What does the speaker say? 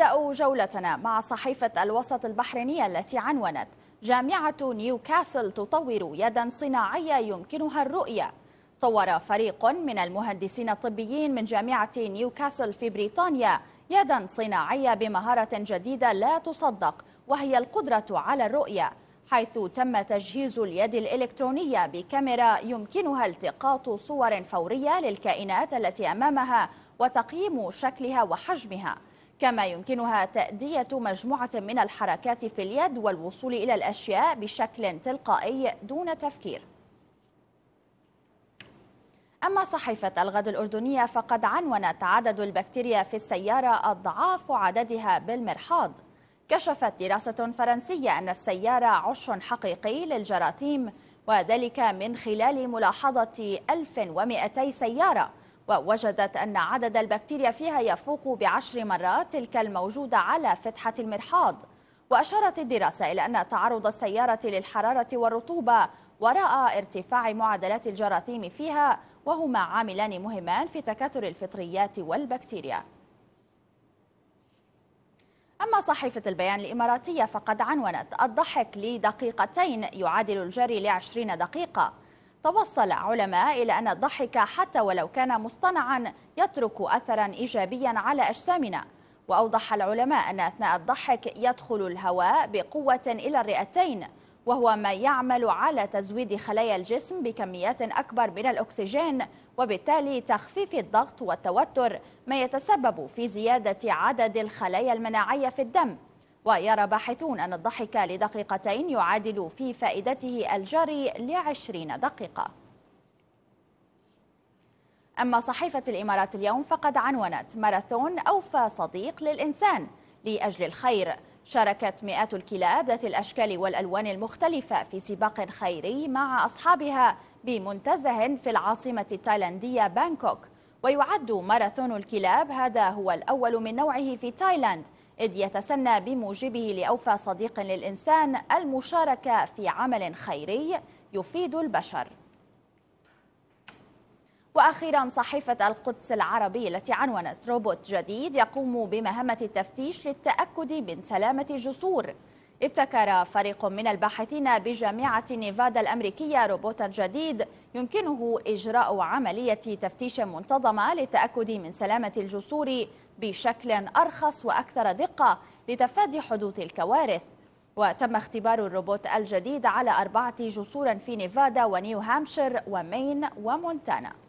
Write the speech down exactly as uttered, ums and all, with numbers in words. نبدأ جولتنا مع صحيفة الوسط البحرينية التي عنونت جامعة نيوكاسل تطور يدا صناعية يمكنها الرؤية. طور فريق من المهندسين الطبيين من جامعة نيوكاسل في بريطانيا يدا صناعية بمهارة جديدة لا تصدق، وهي القدرة على الرؤية، حيث تم تجهيز اليد الإلكترونية بكاميرا يمكنها التقاط صور فورية للكائنات التي أمامها وتقييم شكلها وحجمها، كما يمكنها تأدية مجموعة من الحركات في اليد والوصول إلى الأشياء بشكل تلقائي دون تفكير. أما صحيفة الغد الأردنية فقد عنونت عدد البكتيريا في السيارة أضعاف عددها بالمرحاض. كشفت دراسة فرنسية أن السيارة عش حقيقي للجراثيم، وذلك من خلال ملاحظة ألف ومئتين سيارة، ووجدت أن عدد البكتيريا فيها يفوق بعشر مرات تلك الموجودة على فتحة المرحاض. وأشارت الدراسة إلى أن تعرض السيارة للحرارة والرطوبة وراء ارتفاع معدلات الجراثيم فيها، وهما عاملان مهمان في تكاثر الفطريات والبكتيريا. أما صحيفة البيان الإماراتية فقد عنونت الضحك لدقيقتين يعادل الجري لعشرين دقيقة. توصل علماء إلى أن الضحك حتى ولو كان مصطنعا يترك أثرا إيجابيا على أجسامنا، وأوضح العلماء أن أثناء الضحك يدخل الهواء بقوة إلى الرئتين، وهو ما يعمل على تزويد خلايا الجسم بكميات أكبر من الأكسجين، وبالتالي تخفيف الضغط والتوتر، ما يتسبب في زيادة عدد الخلايا المناعية في الدم. ويرى باحثون أن الضحك لدقيقتين يعادل في فائدته الجري لعشرين دقيقة. أما صحيفة الإمارات اليوم فقد عنونت ماراثون أوفى صديق للإنسان لأجل الخير. شاركت مئات الكلاب ذات الأشكال والألوان المختلفة في سباق خيري مع أصحابها بمنتزه في العاصمة التايلاندية بانكوك. ويعد ماراثون الكلاب هذا هو الأول من نوعه في تايلاند، إذ يتسنى بموجبه لأوفى صديق للإنسان المشاركة في عمل خيري يفيد البشر. وأخيرا صحيفة القدس العربي التي عنونت روبوت جديد يقوم بمهمة التفتيش للتأكد من سلامة الجسور. ابتكر فريق من الباحثين بجامعة نيفادا الأمريكية روبوتا جديد يمكنه إجراء عملية تفتيش منتظمة للتأكد من سلامة الجسور بشكل أرخص وأكثر دقة لتفادي حدوث الكوارث. وتم اختبار الروبوت الجديد على أربعة جسور في نيفادا ونيو هامشير ومين ومونتانا.